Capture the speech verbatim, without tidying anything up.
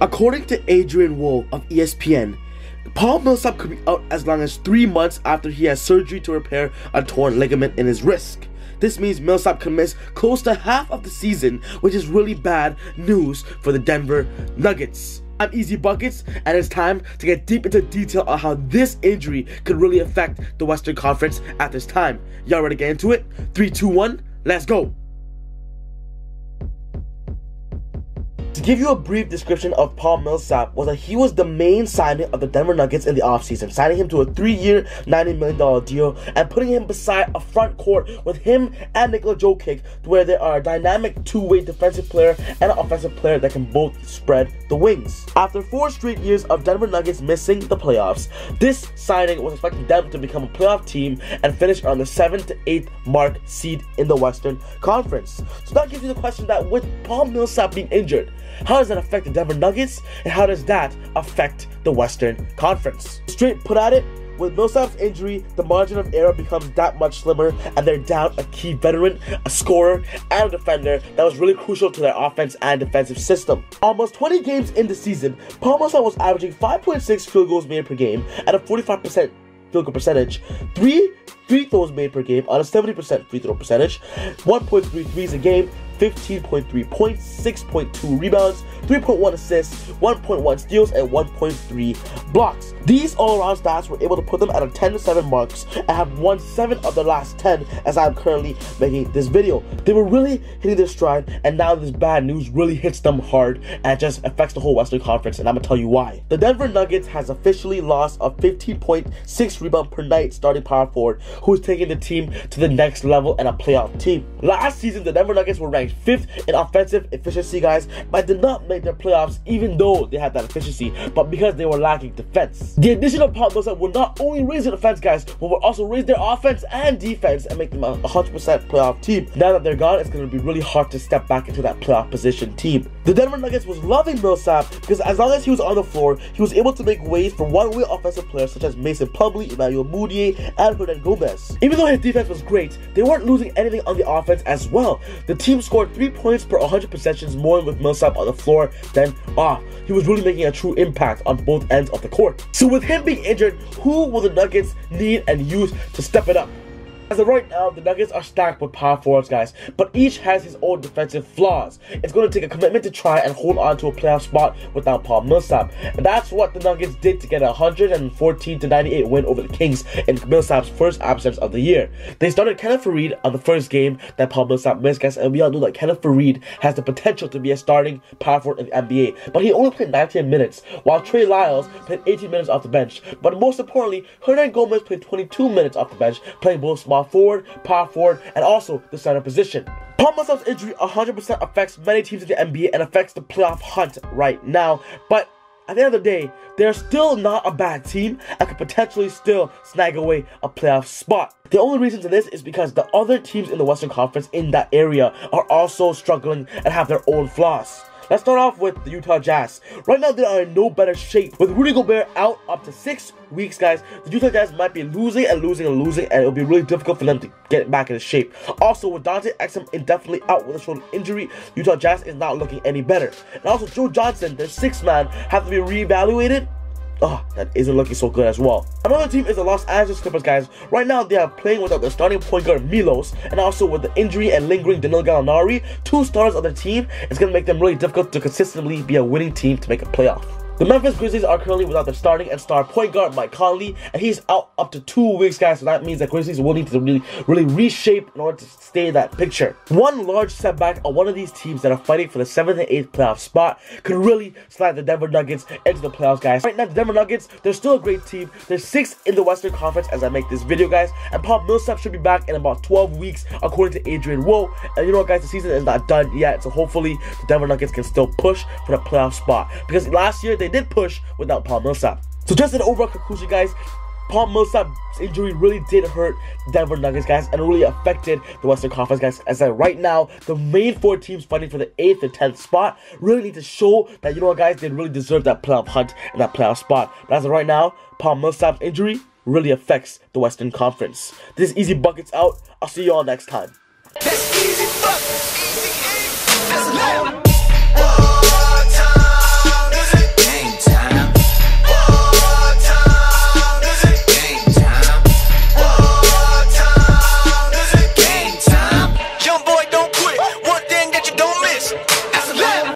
According to Adrian Woj of E S P N, Paul Millsap could be out as long as three months after he has surgery to repair a torn ligament in his wrist. This means Millsap can miss close to half of the season, which is really bad news for the Denver Nuggets. I'm ezBUCKETz, and it's time to get deep into detail on how this injury could really affect the Western Conference at this time. Y'all ready to get into it? three, two, one, let's go! To give you a brief description of Paul Millsap was that he was the main signing of the Denver Nuggets in the offseason, signing him to a three-year, ninety million dollar deal and putting him beside a front court with him and Nikola Jokic, where they are a dynamic two-way defensive player and an offensive player that can both spread the wings. After four straight years of Denver Nuggets missing the playoffs, this signing was expecting them to become a playoff team and finish on the seventh to eighth mark seed in the Western Conference. So that gives you the question that with Paul Millsap being injured, how does that affect the Denver Nuggets, and how does that affect the Western Conference? Straight put at it, with Millsap's injury, the margin of error becomes that much slimmer, and they're down a key veteran, a scorer, and a defender that was really crucial to their offense and defensive system. Almost twenty games into the season, Paul Millsap was averaging five point six field goals made per game at a forty-five percent field goal percentage, three free throws made per game on a seventy percent free throw percentage, one point three threes a game, fifteen point three points, six point two rebounds, three point one assists, one point one steals, and one point three blocks. These all-around stats were able to put them at a ten to seven marks and have won seven of their last ten as I'm currently making this video. They were really hitting their stride, and now this bad news really hits them hard and just affects the whole Western Conference, and I'm gonna tell you why. The Denver Nuggets has officially lost a fifteen point six rebound per night starting power forward who is taking the team to the next level and a playoff team. Last season, the Denver Nuggets were ranked fifth in offensive efficiency, guys, but did not make their playoffs even though they had that efficiency, but because they were lacking defense. The addition of Paul Millsap will not only raise their defense, guys, but will also raise their offense and defense and make them a one hundred percent playoff team. Now that they're gone, it's going to be really hard to step back into that playoff position team. The Denver Nuggets was loving Millsap because as long as he was on the floor, he was able to make ways for one-way offensive players such as Mason Plumlee, Emmanuel Mudiay, and Hernangómez. Even though his defense was great, they weren't losing anything on the offense as well. The team scored three points per one hundred possessions more with Millsap on the floor than off. He was really making a true impact on both ends of the court. So with him being injured, who will the Nuggets need and use to step it up? As of right now, the Nuggets are stacked with power forwards, guys, but each has his own defensive flaws. It's going to take a commitment to try and hold on to a playoff spot without Paul Millsap, and that's what the Nuggets did to get a one hundred fourteen to ninety-eight win over the Kings in Millsap's first absence of the year. They started Kenneth Faried on the first game that Paul Millsap missed, guys, and we all know that Kenneth Faried has the potential to be a starting power forward in the N B A, but he only played nineteen minutes, while Trey Lyles played eighteen minutes off the bench. But most importantly, Hernangómez played twenty-two minutes off the bench, playing both small forward, power forward, and also the center position. Paul Millsap's injury one hundred percent affects many teams in the N B A and affects the playoff hunt right now, but at the end of the day, they're still not a bad team and could potentially still snag away a playoff spot. The only reason to this is because the other teams in the Western Conference in that area are also struggling and have their own flaws. Let's start off with the Utah Jazz. Right now, they are in no better shape. With Rudy Gobert out up to six weeks, guys, the Utah Jazz might be losing and losing and losing, and it'll be really difficult for them to get back into shape. Also, with Dante Exum indefinitely out with a shoulder injury, Utah Jazz is not looking any better. And also, Joe Johnson, their sixth man, have to be reevaluated. Oh, that isn't looking so good as well. Another team is the Los Angeles Clippers, guys. Right now, they are playing without their starting point guard, Milos, and also with the injury and lingering Danilo Gallinari, two stars on the team. It's going to make them really difficult to consistently be a winning team to make a playoff. The Memphis Grizzlies are currently without their starting and star point guard, Mike Conley, and he's out up to two weeks, guys, so that means the Grizzlies will need to really, really reshape in order to stay in that picture. One large setback on one of these teams that are fighting for the seventh and eighth playoff spot could really slide the Denver Nuggets into the playoffs, guys. Right now, the Denver Nuggets, they're still a great team. They're sixth in the Western Conference as I make this video, guys, and Paul Millsap should be back in about twelve weeks, according to Adrian Woj. And you know what, guys, the season is not done yet, so hopefully the Denver Nuggets can still push for the playoff spot, because last year, they They did push without Paul Millsap. So just an overall conclusion, guys, Paul Millsap's injury really did hurt Denver Nuggets, guys, and really affected the Western Conference, guys. As I right now, the main four teams fighting for the eighth and tenth spot really need to show that, you know what, guys, they really deserve that playoff hunt and that playoff spot. But as of right now, Paul Millsap's injury really affects the Western Conference. This is ezBUCKETz out. I'll see you all next time.